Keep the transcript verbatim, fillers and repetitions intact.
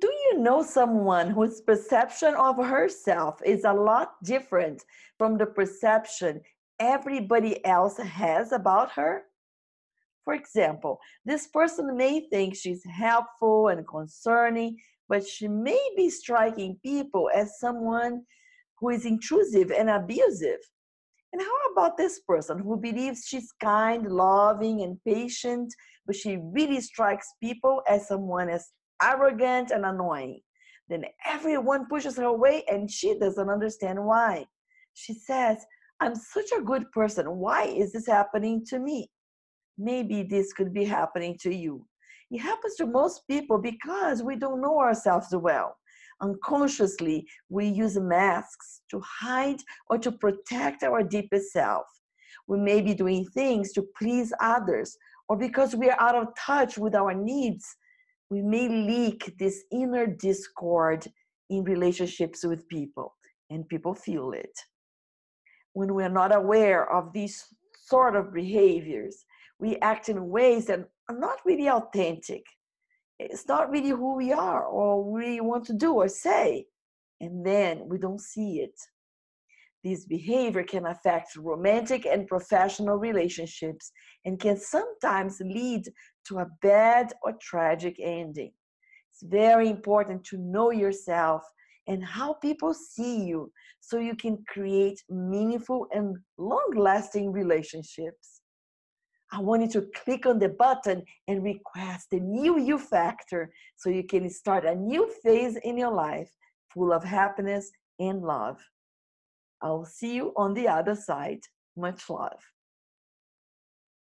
Do you know someone whose perception of herself is a lot different from the perception everybody else has about her? For example, this person may think she's helpful and concerning, but she may be striking people as someone who is intrusive and abusive. And how about this person who believes she's kind, loving, and patient, but she really strikes people as someone as arrogant and annoying? Then everyone pushes her away and she doesn't understand why. She says, "I'm such a good person. Why is this happening to me?" Maybe this could be happening to you. It happens to most people because we don't know ourselves well. Unconsciously, we use masks to hide or to protect our deepest self. We may be doing things to please others, or because we are out of touch with our needs, we may leak this inner discord in relationships with people, and people feel it. When we are not aware of these sort of behaviors, we act in ways that are not really authentic. It's not really who we are or we want to do or say, and then we don't see it. This behavior can affect romantic and professional relationships and can sometimes lead to a bad or tragic ending. It's very important to know yourself and how people see you so you can create meaningful and long-lasting relationships. I want you to click on the button and request the new you factor so you can start a new phase in your life full of happiness and love. I'll see you on the other side. Much love.